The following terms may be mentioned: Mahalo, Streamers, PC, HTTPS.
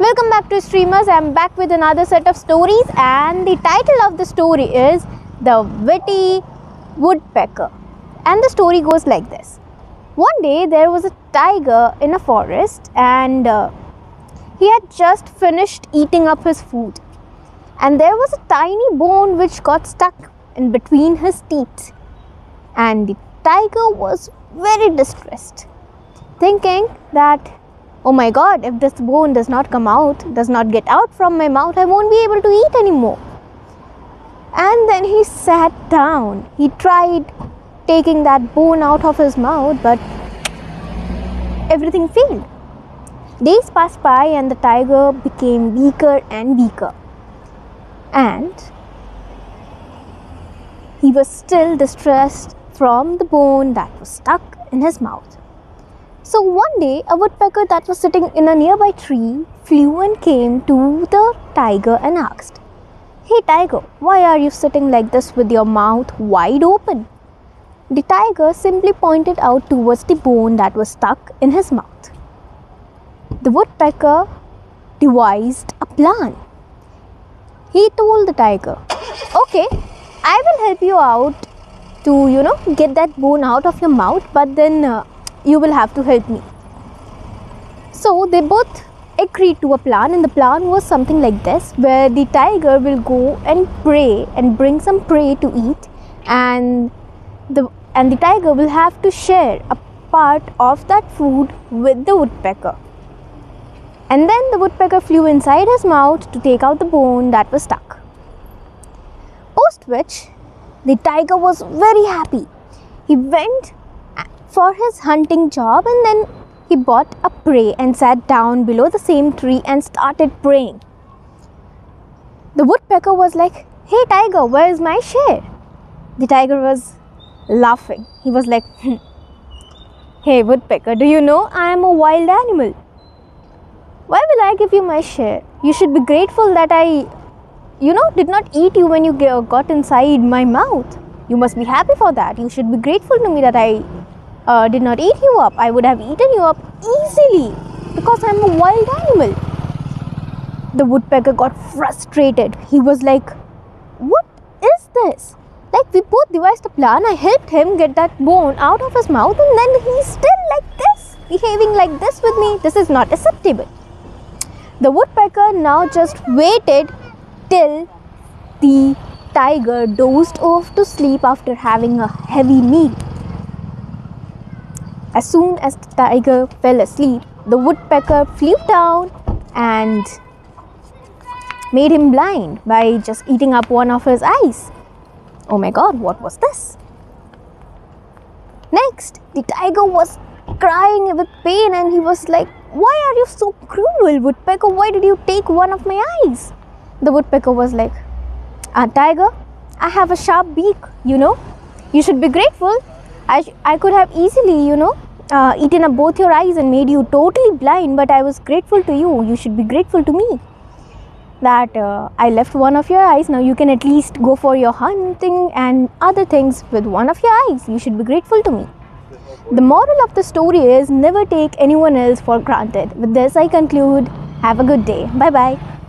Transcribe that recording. Welcome back to Streamers. I am back with another set of stories, and the title of the story is The Witty Woodpecker. And the story goes like this. One day there was a tiger in a forest, and he had just finished eating up his food. And there was a tiny bone which got stuck in between his teeth. And the tiger was very distressed, thinking that, oh my god, if this bone does not get out from my mouth, I won't be able to eat anymore. And then he sat down. He tried taking that bone out of his mouth, but everything failed. Days passed by and the tiger became weaker and weaker. And he was still distressed from the bone that was stuck in his mouth. So one day, a woodpecker that was sitting in a nearby tree flew and came to the tiger and asked, "Hey tiger, why are you sitting like this with your mouth wide open?" The tiger simply pointed out towards the bone that was stuck in his mouth. The woodpecker devised a plan. He told the tiger, "Okay, I will help you out to, get that bone out of your mouth, but then you will have to help me." So they both agreed to a plan, and the plan was something like this, where the tiger will go and prey and bring some prey to eat, and the tiger will have to share a part of that food with the woodpecker. And then the woodpecker flew inside his mouth to take out the bone that was stuck. Post which, the tiger was very happy. He went for his hunting job, and then he bought a prey and sat down below the same tree and started praying. The woodpecker was like, "Hey tiger, where is my share?" The tiger was laughing. He was like, "Hey woodpecker, do you know I am a wild animal? Why will I give you my share? You should be grateful that I, did not eat you when you got inside my mouth. You must be happy for that. You should be grateful to me that I did not eat you up. I would have eaten you up easily because I'm a wild animal." The woodpecker got frustrated. He was like, "What is this? Like, we both devised a plan. I helped him get that bone out of his mouth, and then he's still like this, behaving like this with me. This is not acceptable." The woodpecker now just waited till the tiger dozed off to sleep after having a heavy meal. As soon as the tiger fell asleep, the woodpecker flew down and made him blind by just eating up one of his eyes. Oh my god, what was this? Next, the tiger was crying with pain, and he was like, "Why are you so cruel, woodpecker? Why did you take one of my eyes?" The woodpecker was like, "Tiger, I have a sharp beak, You should be grateful. I could have easily, eaten up both your eyes and made you totally blind, but I was grateful to you. You should be grateful to me that I left one of your eyes. Now you can at least go for your hunting and other things with one of your eyes. You should be grateful to me." The moral of the story is never take anyone else for granted. With this, I conclude. Have a good day. Bye-bye.